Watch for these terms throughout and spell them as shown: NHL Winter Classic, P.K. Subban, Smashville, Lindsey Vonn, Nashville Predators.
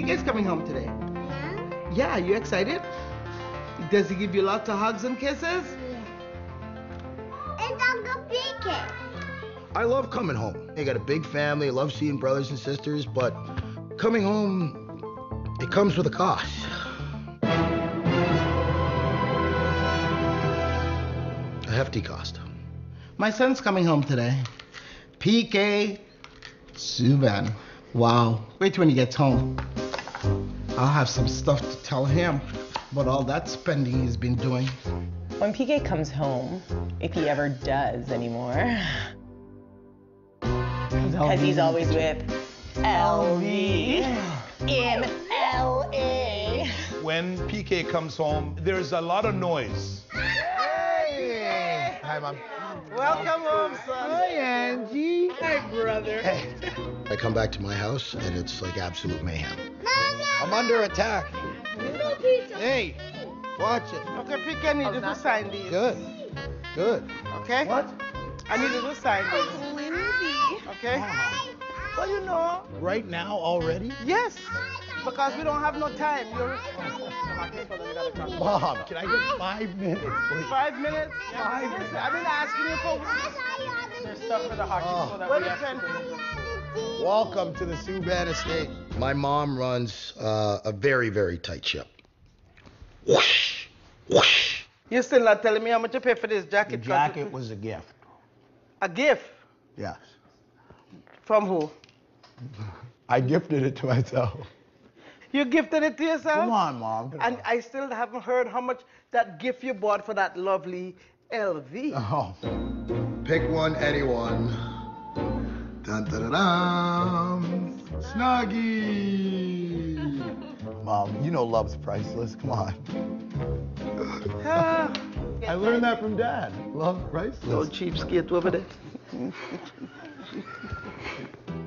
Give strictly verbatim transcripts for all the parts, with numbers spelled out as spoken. you guys coming home today? Yeah. Yeah, you excited? Does he give you lots of hugs and kisses? Yeah. And Uncle P K. I love coming home. I got a big family. I love seeing brothers and sisters, but coming home, it comes with a cost. A hefty cost. My son's coming home today. P K Subban. Wow. Wait till he gets home. I'll have some stuff to tell him about all that spending he's been doing. When P K comes home, if he ever does anymore, because he's always with L V in L A. When P K comes home, there's a lot of noise. Hey! Hi, Mom. Welcome home, son. Hi, Angie. Hi, brother. Hey. I come back to my house, and it's like absolute mayhem. Mama! I'm under attack. Hey, watch it. Okay, P K, I need oh, you to sign these. Good. Good. Okay? What? I need you to sign these. Okay? Wow. Well, you know. Right now already? Yes. Because we don't have no time. You're... Mom, can I get five minutes, please? Five minutes? Yeah, five minutes. I've been asking you for... There's stuff for the hockey. Oh. So that we have to... Welcome to the Subban estate. My mom runs uh, a very, very tight ship. Whoosh, whoosh. You're still not telling me how much you paid for this jacket. The jacket it... was a gift. A gift? Yes. From who? I gifted it to myself. You gifted it to yourself? Come on, Mom. Come and on. I still haven't heard how much that gift you bought for that lovely L V. Oh. Pick one, anyone. Dun dun dun dun. Snuggie. Mom, you know love's priceless. Come on. Ah. I learned that from Dad. Love priceless. Little cheapskate over there.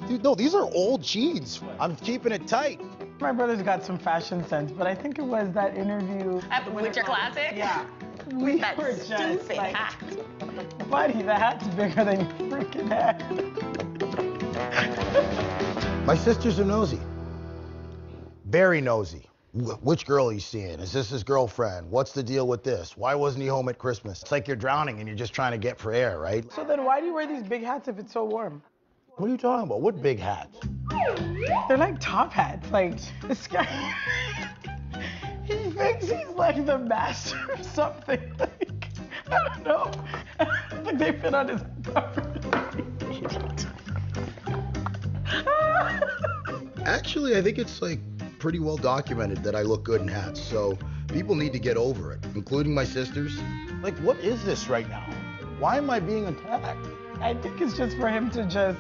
Dude, no, these are old jeans. I'm keeping it tight. My brother's got some fashion sense, but I think it was that interview. At the Winter Classic? Yeah. We that were just stupid like, hat. Buddy, the hat's bigger than your freaking head. My sisters are nosy. Very nosy. Which girl he's seeing? Is this his girlfriend? What's the deal with this? Why wasn't he home at Christmas? It's like you're drowning and you're just trying to get for air, right? So then why do you wear these big hats if it's so warm? What are you talking about? What big hats? They're like top hats. Like, this guy, he thinks he's like the master or something. Like, I don't know. I don't think they fit on his property. Actually, I think it's like, pretty well documented that I look good in hats, so people need to get over it, including my sisters. Like, what is this right now? Why am I being attacked? I think it's just for him to just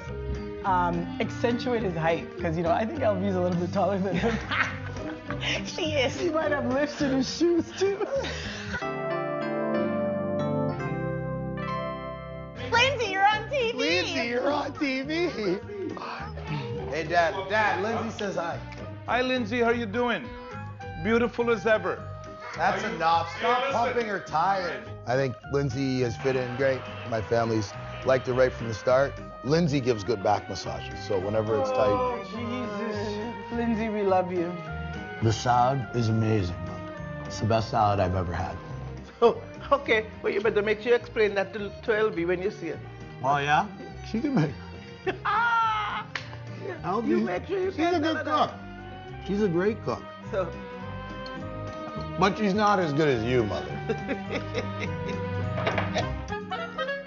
um, accentuate his height, because, you know, I think L V's a little bit taller than him. She is. He might have lifts in his shoes, too. Lindsey, you're on T V! Lindsey, you're on T V! Hey, Dad. Dad, Lindsey says hi. Hi, Lindsey, how you doing? Beautiful as ever. That's enough. Stop pumping her tires. I think Lindsey has fit in great. My family's liked it right from the start. Lindsey gives good back massages, so whenever it's tight. Oh, Jesus. Lindsey, we love you. The salad is amazing. It's the best salad I've ever had. Oh, okay. Well, you better make sure you explain that to, to L B when you see her. Oh, yeah? She can make it. Ah! L B, you make sure you she's a good cook. She's a great cook. So. But she's not as good as you, Mother.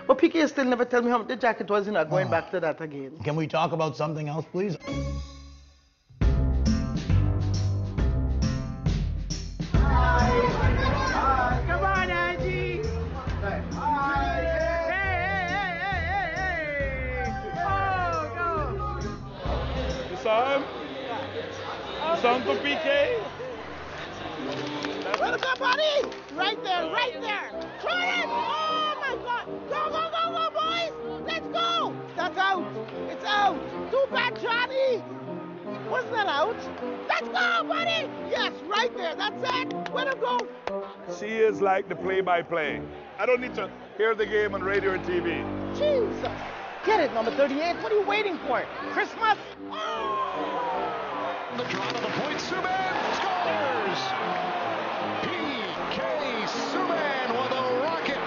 But P K still never tell me how much the jacket was. You're not going oh. back to that again. Can we talk about something else, please? Uncle P K. Look up, buddy! Right there, right there! Try it! Oh my God! Go, go, go, go, boys! Let's go! That's out! It's out! Too bad, Johnny! Was that out? Let's go, buddy! Yes, right there! That's it! Way to go! She is like the play-by-play. -play. I don't need to hear the game on radio or T V. Jesus! Get it, number thirty-eight! What are you waiting for? Christmas? Oh! on the draw to the point. Subban scores! P K. Subban with a rocket.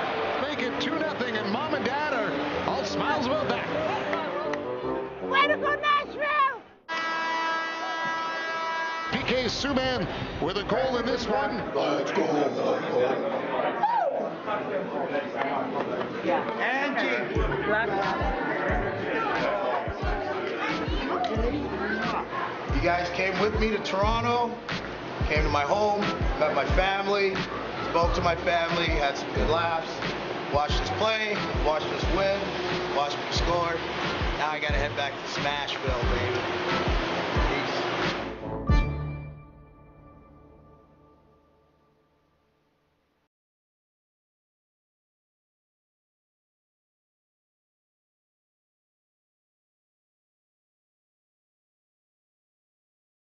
Make it two nothing, and Mom and Dad are all smiles about that. Way to go, Nashville! P K. Subban with a goal in this one. Let's go. Yeah. Angie. You guys came with me to Toronto, came to my home, met my family, spoke to my family, had some good laughs, watched us play, watched us win, watched me score. Now I gotta head back to Smashville, baby.